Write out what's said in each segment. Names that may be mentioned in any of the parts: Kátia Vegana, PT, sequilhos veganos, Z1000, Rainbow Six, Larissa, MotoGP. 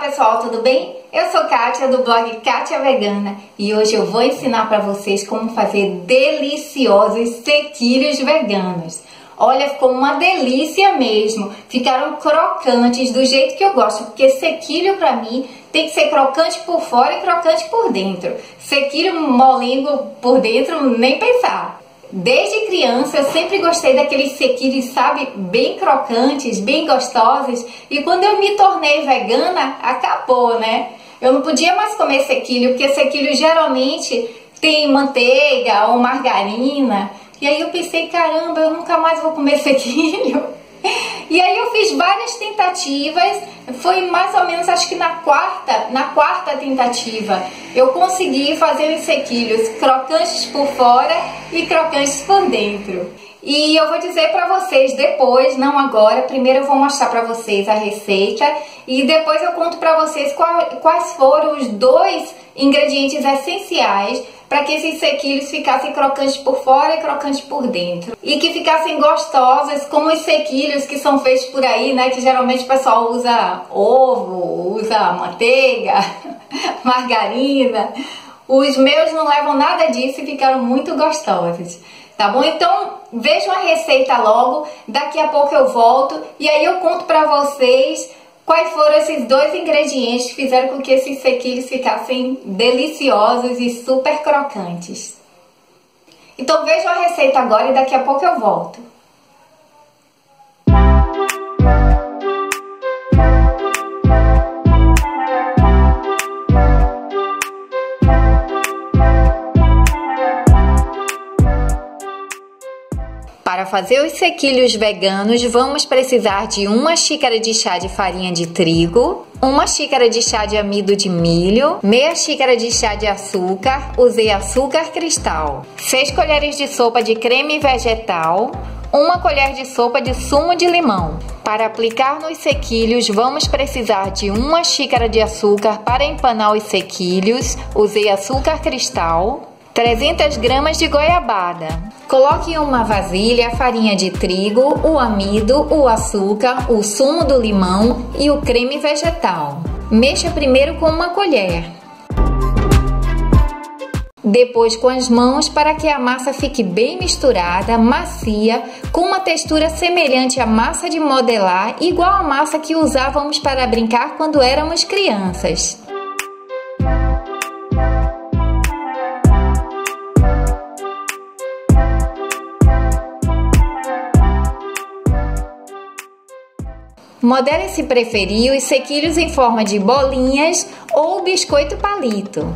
Olá pessoal, tudo bem? Eu sou Kátia do blog Kátia Vegana e hoje eu vou ensinar para vocês como fazer deliciosos sequilhos veganos. Olha, ficou uma delícia mesmo, ficaram crocantes do jeito que eu gosto, porque sequilho para mim tem que ser crocante por fora e crocante por dentro. Sequilho molengo por dentro, nem pensar. Desde criança eu sempre gostei daqueles sequilhos, sabe, bem crocantes, bem gostosos, e quando eu me tornei vegana, acabou, né? Eu não podia mais comer sequilho, porque sequilho geralmente tem manteiga ou margarina, e aí eu pensei, caramba, eu nunca mais vou comer sequilho. E aí eu fiz várias tentativas, foi mais ou menos acho que na quarta tentativa eu consegui fazer os sequilhos crocantes por fora e crocantes por dentro. E eu vou dizer pra vocês depois, não agora, primeiro eu vou mostrar pra vocês a receita e depois eu conto pra vocês quais foram os dois ingredientes essenciais para que esses sequilhos ficassem crocantes por fora e crocantes por dentro. E que ficassem gostosas, como os sequilhos que são feitos por aí, né? Que geralmente o pessoal usa ovo, usa manteiga, margarina. Os meus não levam nada disso e ficaram muito gostosos. Tá bom? Então, vejam a receita logo. Daqui a pouco eu volto e aí eu conto pra vocês quais foram esses dois ingredientes que fizeram com que esses sequilhos ficassem deliciosos e super crocantes. Então vejam a receita agora e daqui a pouco eu volto. Para fazer os sequilhos veganos, vamos precisar de 1 xícara de chá de farinha de trigo, 1 xícara de chá de amido de milho, meia xícara de chá de açúcar, usei açúcar cristal, 6 colheres de sopa de creme vegetal, 1 colher de sopa de sumo de limão. Para aplicar nos sequilhos, vamos precisar de 1 xícara de açúcar para empanar os sequilhos, usei açúcar cristal, 300 gramas de goiabada. Coloque em uma vasilha a farinha de trigo, o amido, o açúcar, o sumo do limão e o creme vegetal. Mexa primeiro com uma colher. Depois com as mãos para que a massa fique bem misturada, macia, com uma textura semelhante à massa de modelar, igual à massa que usávamos para brincar quando éramos crianças. Modele, se preferir, os sequilhos em forma de bolinhas ou biscoito palito.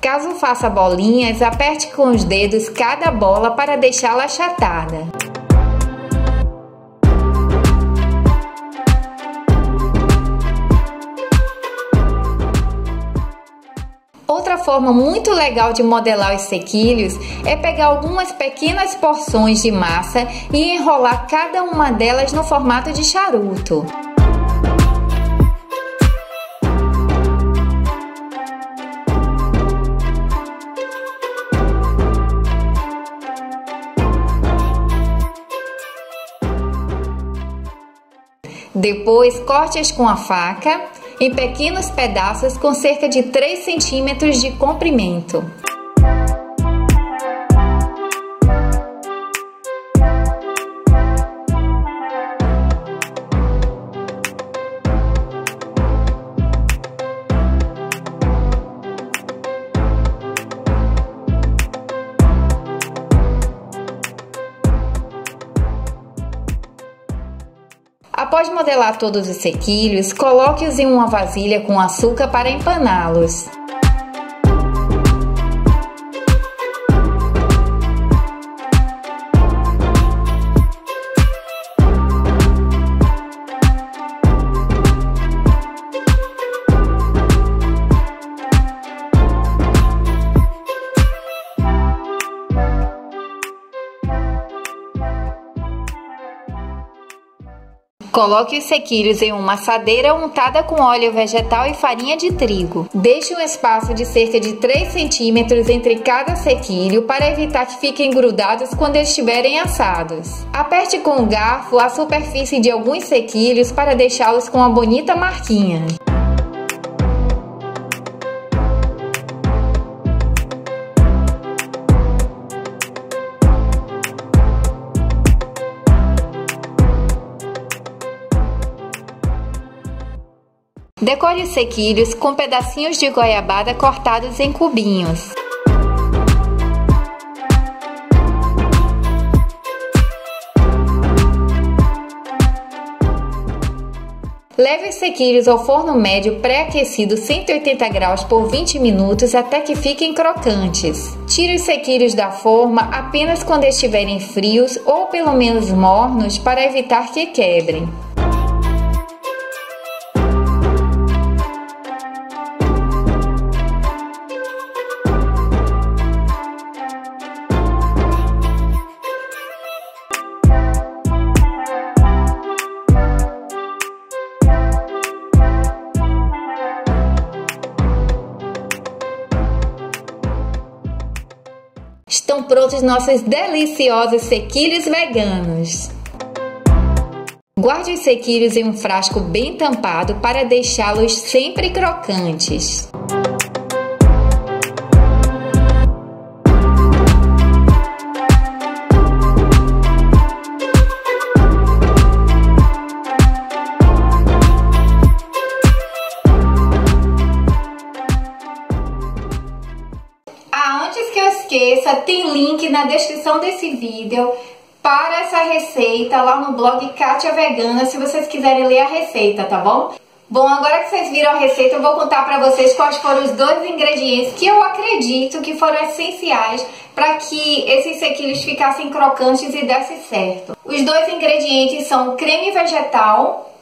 Caso faça bolinhas, aperte com os dedos cada bola para deixá-la achatada. Outra forma muito legal de modelar os sequilhos é pegar algumas pequenas porções de massa e enrolar cada uma delas no formato de charuto. Depois, corte-as com a faca em pequenos pedaços com cerca de 3 centímetros de comprimento. Após modelar todos os sequilhos, coloque-os em uma vasilha com açúcar para empaná-los. Coloque os sequilhos em uma assadeira untada com óleo vegetal e farinha de trigo. Deixe um espaço de cerca de 3 centímetros entre cada sequilho para evitar que fiquem grudados quando estiverem assados. Aperte com o garfo a superfície de alguns sequilhos para deixá-los com uma bonita marquinha. Decore os sequilhos com pedacinhos de goiabada cortados em cubinhos. Leve os sequilhos ao forno médio pré-aquecido 180 graus por 20 minutos até que fiquem crocantes. Tire os sequilhos da forma apenas quando estiverem frios ou pelo menos mornos para evitar que quebrem. Estão prontos nossos deliciosos sequilhos veganos. Guarde os sequilhos em um frasco bem tampado para deixá-los sempre crocantes. Antes que eu esqueça, tem link na descrição desse vídeo para essa receita lá no blog Kátia Vegana, se vocês quiserem ler a receita, tá bom? Bom, agora que vocês viram a receita, eu vou contar para vocês quais foram os 2 ingredientes que eu acredito que foram essenciais para que esses sequilhos ficassem crocantes e desse certo. Os 2 ingredientes são o creme vegetal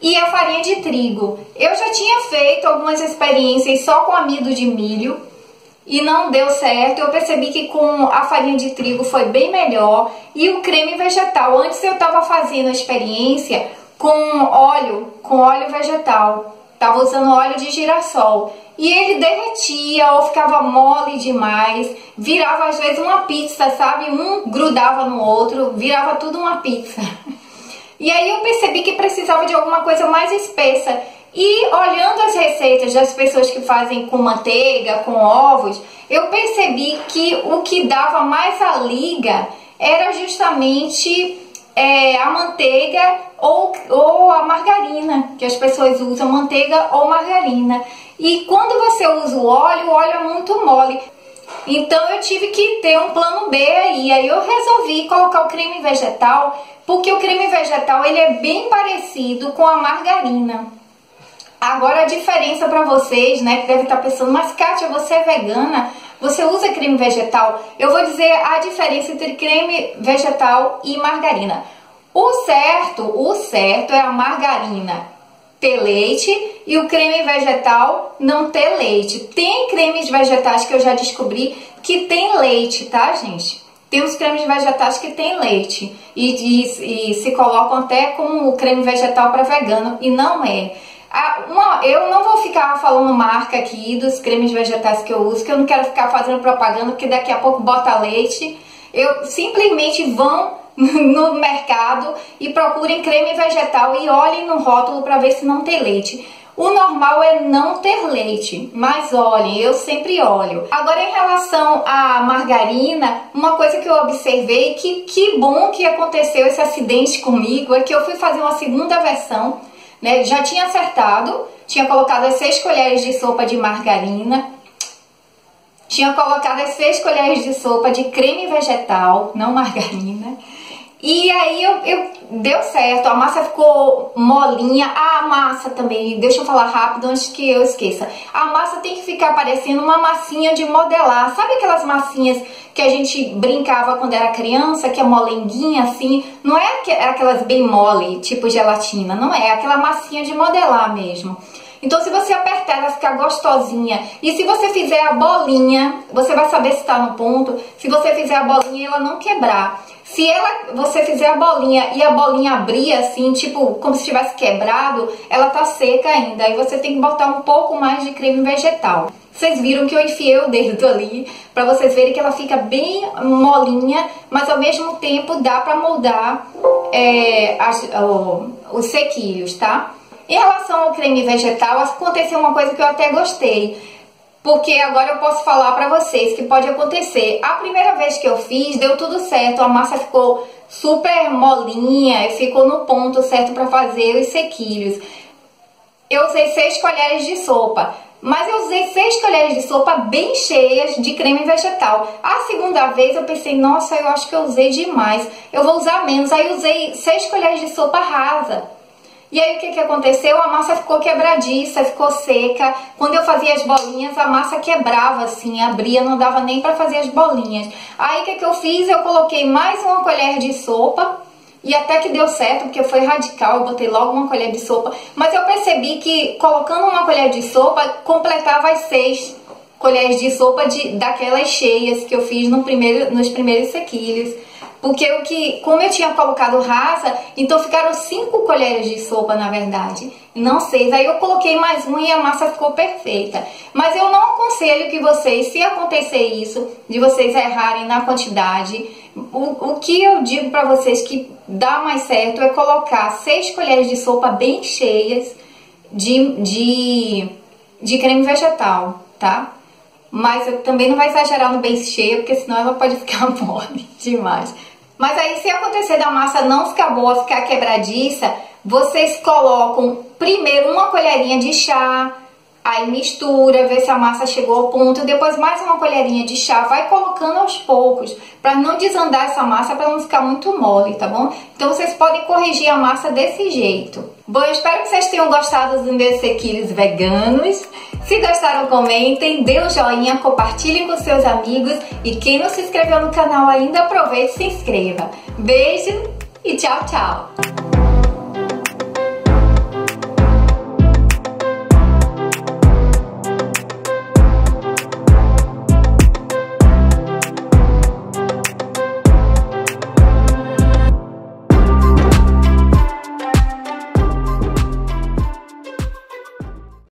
e a farinha de trigo. Eu já tinha feito algumas experiências só com amido de milho, e não deu certo. Eu percebi que com a farinha de trigo foi bem melhor. E o creme vegetal, antes eu estava fazendo a experiência com óleo vegetal. Estava usando óleo de girassol. E ele derretia ou ficava mole demais. Virava às vezes uma pizza, sabe? Um grudava no outro, virava tudo uma pizza. E aí eu percebi que precisava de alguma coisa mais espessa. E olhando as receitas das pessoas que fazem com manteiga, com ovos, eu percebi que o que dava mais a liga era justamente a manteiga ou a margarina, que as pessoas usam manteiga ou margarina. E quando você usa o óleo é muito mole. Então eu tive que ter um plano B aí. Aí eu resolvi colocar o creme vegetal, porque o creme vegetal ele é bem parecido com a margarina. Agora a diferença para vocês, né, que deve estar pensando, mas Kátia, você é vegana? Você usa creme vegetal? Eu vou dizer a diferença entre creme vegetal e margarina. O certo é a margarina ter leite e o creme vegetal não ter leite. Tem cremes vegetais que eu já descobri que tem leite, tá, gente? Tem os cremes vegetais que tem leite e se colocam até como creme vegetal para vegano e não é. Eu não vou ficar falando marca aqui dos cremes vegetais que eu uso, que eu não quero ficar fazendo propaganda, porque daqui a pouco bota leite. Eu simplesmente vão no mercado e procurem creme vegetal e olhem no rótulo para ver se não tem leite. O normal é não ter leite, mas olhem, eu sempre olho. Agora, em relação à margarina, uma coisa que eu observei, que bom que aconteceu esse acidente comigo, é que eu fui fazer uma segunda versão. Né, já tinha acertado, tinha colocado as 6 colheres de sopa de margarina, tinha colocado as 6 colheres de sopa de creme vegetal, não margarina, e aí deu certo, a massa ficou molinha, a massa também, deixa eu falar rápido antes que eu esqueça, a massa tem que ficar parecendo uma massinha de modelar, sabe aquelas massinhas que a gente brincava quando era criança, que é molenguinha assim, não é aquelas bem mole, tipo gelatina, não é, é aquela massinha de modelar mesmo. Então, se você apertar, ela vai ficar gostosinha. E se você fizer a bolinha, você vai saber se tá no ponto. Se você fizer a bolinha e ela não quebrar. Se você fizer a bolinha e a bolinha abrir assim, tipo, como se tivesse quebrado, ela tá seca ainda. E você tem que botar um pouco mais de creme vegetal. Vocês viram que eu enfiei o dedo ali, pra vocês verem que ela fica bem molinha, mas ao mesmo tempo dá pra moldar os sequinhos, tá? Em relação ao creme vegetal, aconteceu uma coisa que eu até gostei, porque agora eu posso falar pra vocês que pode acontecer. A primeira vez que eu fiz, deu tudo certo, a massa ficou super molinha e ficou no ponto certo pra fazer os sequilhos. Eu usei 6 colheres de sopa, mas eu usei 6 colheres de sopa bem cheias de creme vegetal. A segunda vez eu pensei, nossa, eu acho que eu usei demais, eu vou usar menos, aí usei 6 colheres de sopa rasa. E aí o que aconteceu? A massa ficou quebradiça, ficou seca. Quando eu fazia as bolinhas, a massa quebrava assim, abria, não dava nem pra fazer as bolinhas. Aí o que eu fiz? Eu coloquei mais uma colher de sopa e até que deu certo, porque foi radical, eu botei logo uma colher de sopa. Mas eu percebi que colocando uma colher de sopa, completava as 6 colheres de sopa daquelas cheias que eu fiz nos primeiros sequilhos. Porque como eu tinha colocado rasa, então ficaram 5 colheres de sopa, na verdade, não 6. Aí eu coloquei mais uma e a massa ficou perfeita. Mas eu não aconselho que vocês, se acontecer isso, de vocês errarem na quantidade, o que eu digo pra vocês que dá mais certo é colocar 6 colheres de sopa bem cheias de creme vegetal, tá? Mas também não vai exagerar no bem cheio, porque senão ela pode ficar mole demais. Mas aí, se acontecer da massa não ficar boa, ficar quebradiça, vocês colocam primeiro uma colherinha de chá, aí mistura, vê se a massa chegou ao ponto, depois mais uma colherinha de chá, vai colocando aos poucos, pra não desandar essa massa, pra não ficar muito mole, tá bom? Então vocês podem corrigir a massa desse jeito. Bom, eu espero que vocês tenham gostado dos meus sequilhos veganos. Se gostaram, comentem, dê um joinha, compartilhem com seus amigos e quem não se inscreveu no canal ainda, aproveite e se inscreva. Beijo e tchau, tchau!